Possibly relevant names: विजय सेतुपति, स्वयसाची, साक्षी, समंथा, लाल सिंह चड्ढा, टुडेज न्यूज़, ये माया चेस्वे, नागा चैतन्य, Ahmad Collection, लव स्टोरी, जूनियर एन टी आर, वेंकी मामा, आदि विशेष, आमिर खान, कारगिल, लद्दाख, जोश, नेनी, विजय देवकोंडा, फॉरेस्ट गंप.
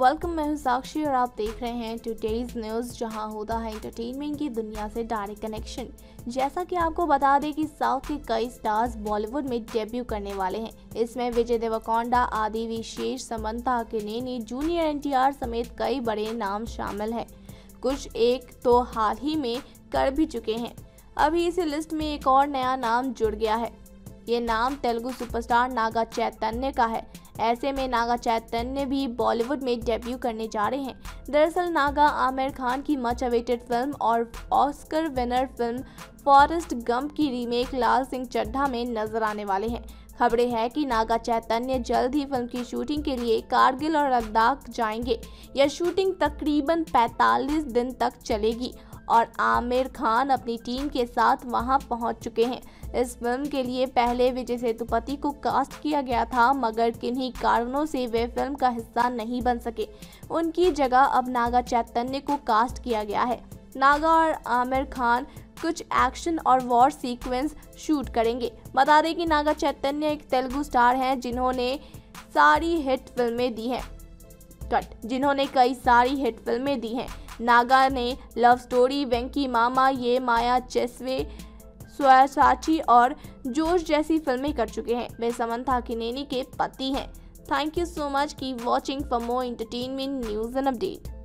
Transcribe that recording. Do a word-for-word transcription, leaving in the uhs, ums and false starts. Welcome, मैं हूं साक्षी और आप देख रहे हैं टुडेज न्यूज़, जहां होता है एंटरटेनमेंट की दुनिया से डायरेक्ट कनेक्शन। जैसा कि आपको बता दें कि साउथ के कई स्टार्स बॉलीवुड में डेब्यू करने वाले हैं। इसमें विजय देवकोंडा, आदि विशेष, समंथा के नेनी, जूनियर एन टी आर समेत कई बड़े नाम शामिल हैं। कुछ एक तो हाल ही में कर भी चुके हैं। अभी इसी लिस्ट में एक और नया नाम जुड़ गया है। ये नाम तेलुगु सुपरस्टार नागा चैतन्य का है। ऐसे में नागा चैतन्य भी बॉलीवुड में डेब्यू करने जा रहे हैं। दरअसल नागा आमिर खान की मच अवेटेड फिल्म और Oscar winner film फॉरेस्ट गंप की रीमेक लाल सिंह चड्ढा में नजर आने वाले हैं। खबरें हैं कि नागा चैतन्य जल्द ही फिल्म की शूटिंग के लिए कारगिल और लद्दाख जाएंगे। यह शूटिंग तकरीबन पैंतालीस दिन तक चलेगी और आमिर खान अपनी टीम के साथ वहां पहुंच चुके हैं। इस फिल्म के लिए पहले विजय सेतुपति को कास्ट किया गया था, मगर किन्हीं कारणों से वे फिल्म का हिस्सा नहीं बन सके। उनकी जगह अब नागा चैतन्य को कास्ट किया गया है। नागा और आमिर खान कुछ एक्शन और वॉर सीक्वेंस शूट करेंगे। बता दें कि नागा चैतन्य एक तेलुगु स्टार हैं जिन्होंने सारी हिट फिल्में दी हैं कट जिन्होंने कई सारी हिट फिल्में दी हैं। नागा ने लव स्टोरी, वेंकी मामा, ये माया चेस्वे, स्वयसाची और जोश जैसी फिल्में कर चुके हैं। वे समंथा की नेनी के पति हैं। थैंक यू सो मच की watching for more entertainment news and update.